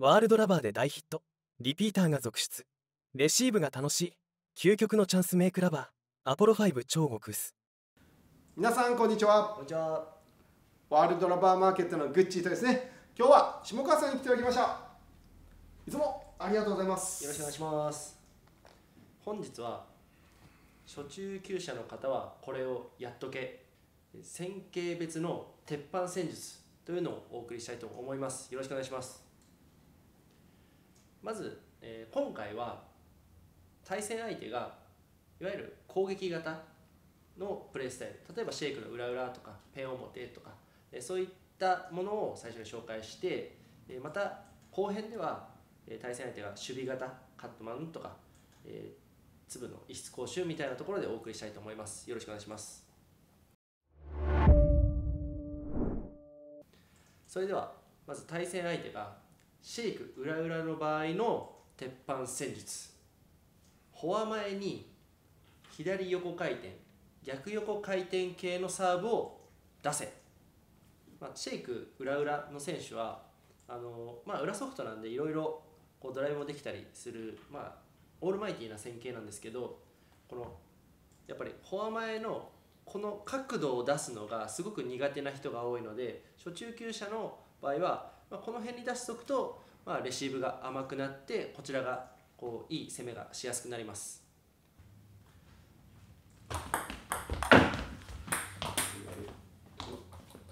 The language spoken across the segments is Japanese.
ワールドラバーで大ヒット、リピーターが続出、レシーブが楽しい、究極のチャンスメイクラバー、アポロ5超極薄。皆さんこんにちは。こんにちは。ワールドラバーマーケットのグッチーとですね、今日は下川さんに来ておきました。いつもありがとうございます。よろしくお願いします。本日は初中級者の方はこれをやっとけ、戦型別の鉄板戦術というのをお送りしたいと思います。よろしくお願いします。まず、今回は対戦相手がいわゆる攻撃型のプレースタイル、例えばシェイクの裏裏とかペン表とか、そういったものを最初に紹介して、また後編では対戦相手が守備型カットマンとか、粒の異質講習みたいなところでお送りしたいと思います。よろしくお願いします。それではまず対戦相手がシェイク裏裏の場合の鉄板戦術、フォア前に左横回転逆横回転系のサーブを出せ、シェイク裏裏の選手は裏ソフトなんでいろいろドライブもできたりする、オールマイティーな戦型なんですけど、このやっぱりフォア前のこの角度を出すのがすごく苦手な人が多いので、初中級者の場合は、この辺に出しておくと、レシーブが甘くなってこちらがこういい攻めがしやすくなります。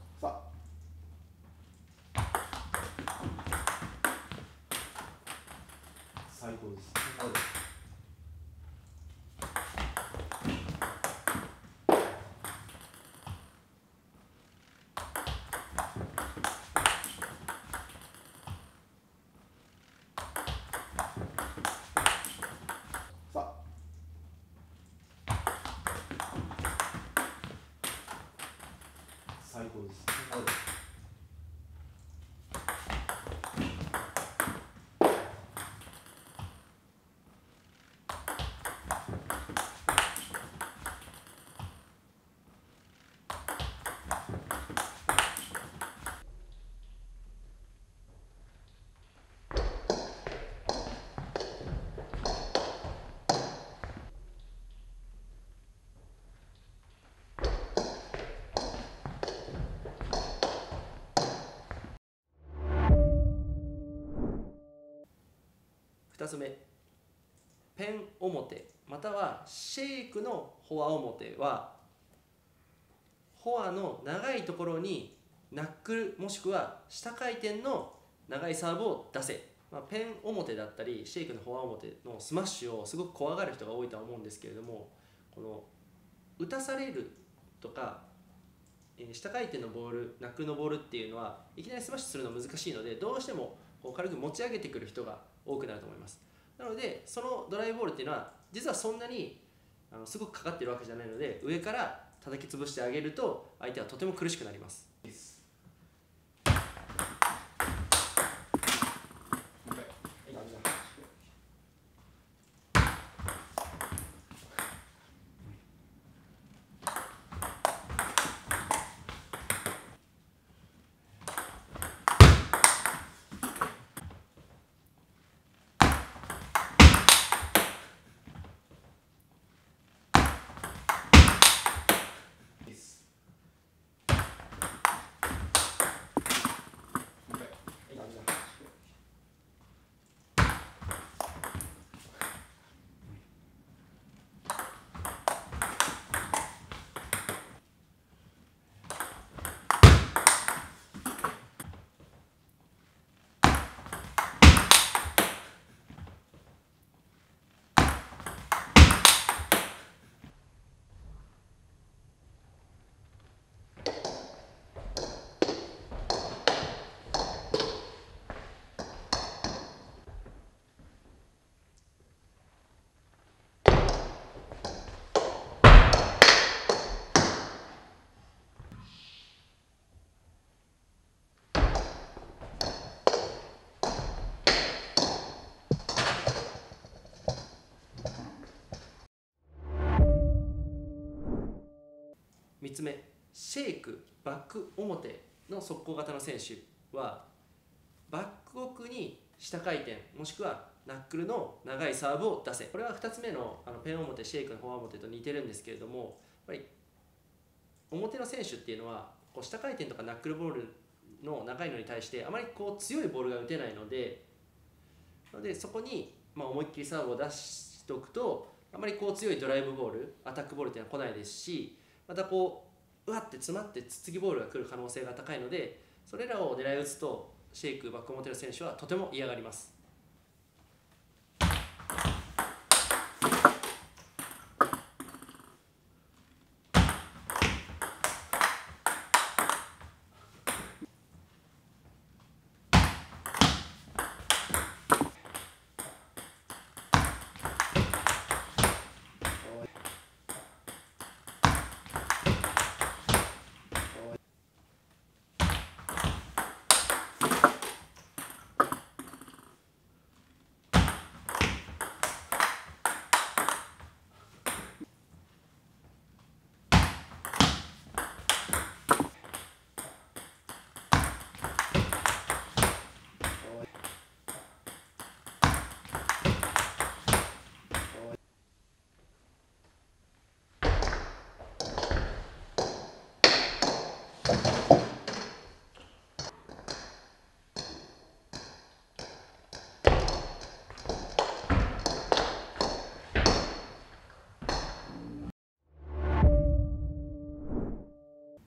さあ、最高です。最高です。2つ目、ペン表またはシェイクのフォア表は、フォアの長いところにナックルもしくは下回転の長いサーブを出せ、ペン表だったりシェイクのフォア表のスマッシュをすごく怖がる人が多いとは思うんですけれども、この打たされるとか下回転のボール、ナックルのボールっていうのはいきなりスマッシュするの難しいので、どうしてもこう軽く持ち上げてくる人が多くなると思います。なのでそのドライブボールっていうのは実はそんなにすごくかかっているわけじゃないので、上から叩き潰してあげると相手はとても苦しくなります。3つ目、シェイクバック表の速攻型の選手はバック奥に下回転もしくはナックルの長いサーブを出せ。これは2つ目のペン表シェイクのフォア表と似てるんですけれども、やっぱり表の選手っていうのはこう下回転とかナックルボールの長いのに対してあまりこう強いボールが打てないので、そこに思いっきりサーブを出しておくとあまりこう強いドライブボール、アタックボールっていうのは来ないですし、またこううわって詰まって次ボールが来る可能性が高いので、それらを狙い撃つとシェイクバック表の選手はとても嫌がります。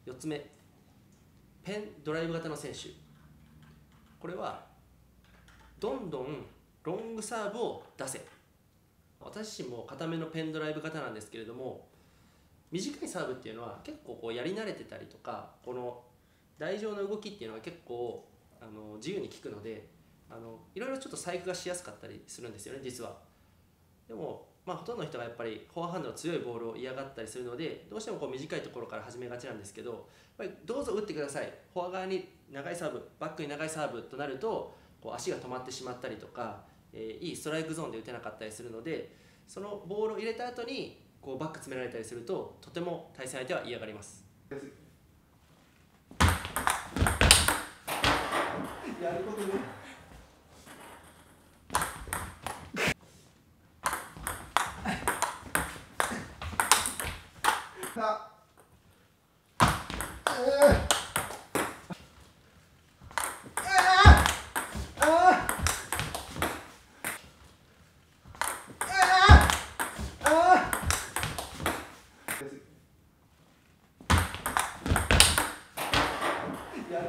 4つ目、ペンドライブ型の選手。これはどんどんロングサーブを出せ。私自身も固めのペンドライブ型なんですけれども、短いサーブっていうのは結構こうやり慣れてたりとか、この台上の動きっていうのは結構自由に効くので、いろいろちょっと細工がしやすかったりするんですよね、実は。でもほとんどの人がやっぱりフォアハンドの強いボールを嫌がったりするので、どうしてもこう短いところから始めがちなんですけど、やっぱりどうぞ打ってください、フォア側に長いサーブ、バックに長いサーブとなるとこう足が止まってしまったりとか、いいストライクゾーンで打てなかったりするので、そのボールを入れた後にこうバック詰められたりするととても対戦相手は嫌がります。やることね。やる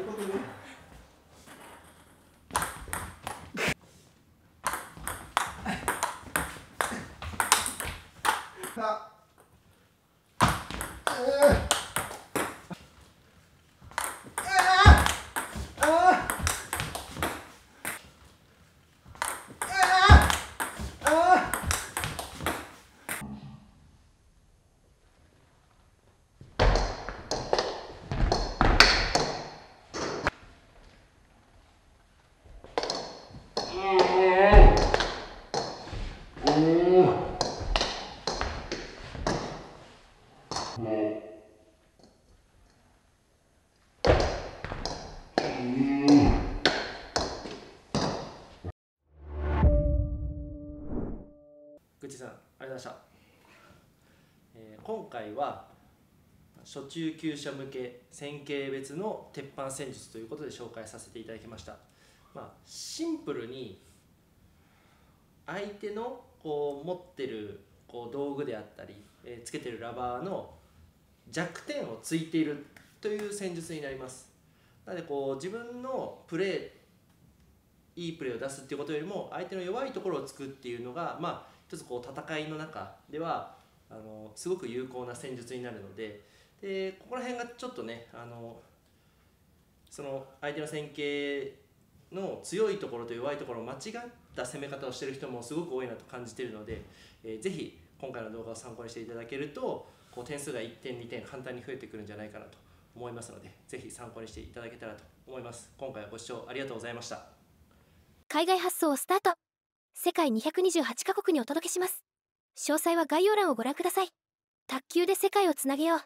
ことね。ぐっちさん、ありがとうございました。今回は初中級者向け線形別の鉄板戦術ということで紹介させていただきました。シンプルに相手のこう持ってるこう道具であったり、つけてるラバーの弱点をついているという戦術になります。なのでこう自分のプレー、いいプレーを出すっていうことよりも相手の弱いところを突くっていうのが、一つこう戦いの中ではすごく有効な戦術になるので、ここら辺がちょっとね、その相手の線形の強いところと弱いところを間違った攻め方をしている人もすごく多いなと感じているので、ぜひ今回の動画を参考にしていただけるとこう点数が1点2点簡単に増えてくるんじゃないかなと思いますので、ぜひ参考にしていただけたらと思います。今回はご視聴ありがとうございました。海外発送をスタート。世界228カ国にお届けします。詳細は概要欄をご覧ください。卓球で世界をつなげよう。